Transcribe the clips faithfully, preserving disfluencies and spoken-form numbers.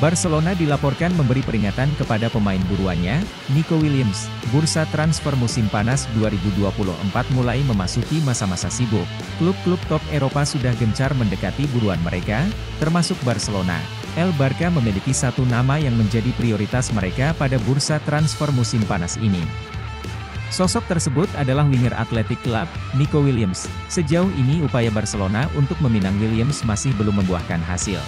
Barcelona dilaporkan memberi peringatan kepada pemain buruannya, Nico Williams. Bursa transfer musim panas dua ribu dua puluh empat mulai memasuki masa-masa sibuk. Klub-klub top Eropa sudah gencar mendekati buruan mereka, termasuk Barcelona. El Barca memiliki satu nama yang menjadi prioritas mereka pada bursa transfer musim panas ini. Sosok tersebut adalah winger Athletic Club, Nico Williams. Sejauh ini upaya Barcelona untuk meminang Williams masih belum membuahkan hasil.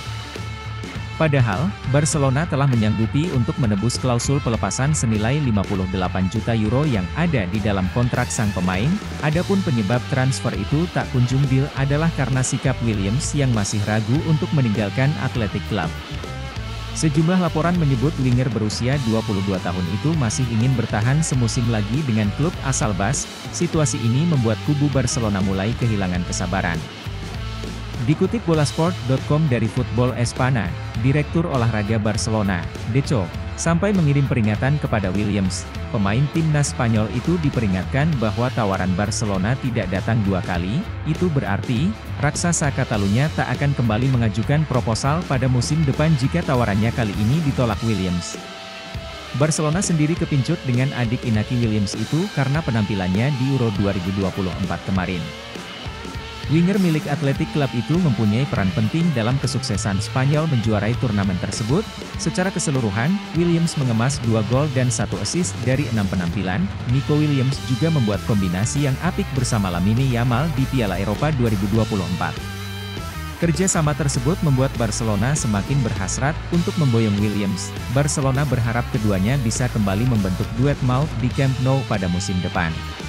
Padahal, Barcelona telah menyanggupi untuk menebus klausul pelepasan senilai lima puluh delapan juta euro yang ada di dalam kontrak sang pemain. Adapun penyebab transfer itu tak kunjung deal adalah karena sikap Williams yang masih ragu untuk meninggalkan Athletic Club. Sejumlah laporan menyebut winger berusia dua puluh dua tahun itu masih ingin bertahan semusim lagi dengan klub asal Bas. Situasi ini membuat kubu Barcelona mulai kehilangan kesabaran. Dikutip Bola Sport dot com dari Football Espana, Direktur Olahraga Barcelona, Deco, sampai mengirim peringatan kepada Williams. Pemain timnas Spanyol itu diperingatkan bahwa tawaran Barcelona tidak datang dua kali. Itu berarti, raksasa Catalunya tak akan kembali mengajukan proposal pada musim depan jika tawarannya kali ini ditolak Williams. Barcelona sendiri kepincut dengan adik Inaki Williams itu karena penampilannya di Euro dua ribu dua puluh empat kemarin. Winger milik Athletic Club itu mempunyai peran penting dalam kesuksesan Spanyol menjuarai turnamen tersebut. Secara keseluruhan, Williams mengemas dua gol dan satu assist dari enam penampilan. Nico Williams juga membuat kombinasi yang apik bersama Lamine Yamal di Piala Eropa dua ribu dua puluh empat. Kerjasama tersebut membuat Barcelona semakin berhasrat untuk memboyong Williams. Barcelona berharap keduanya bisa kembali membentuk duet maut di Camp Nou pada musim depan.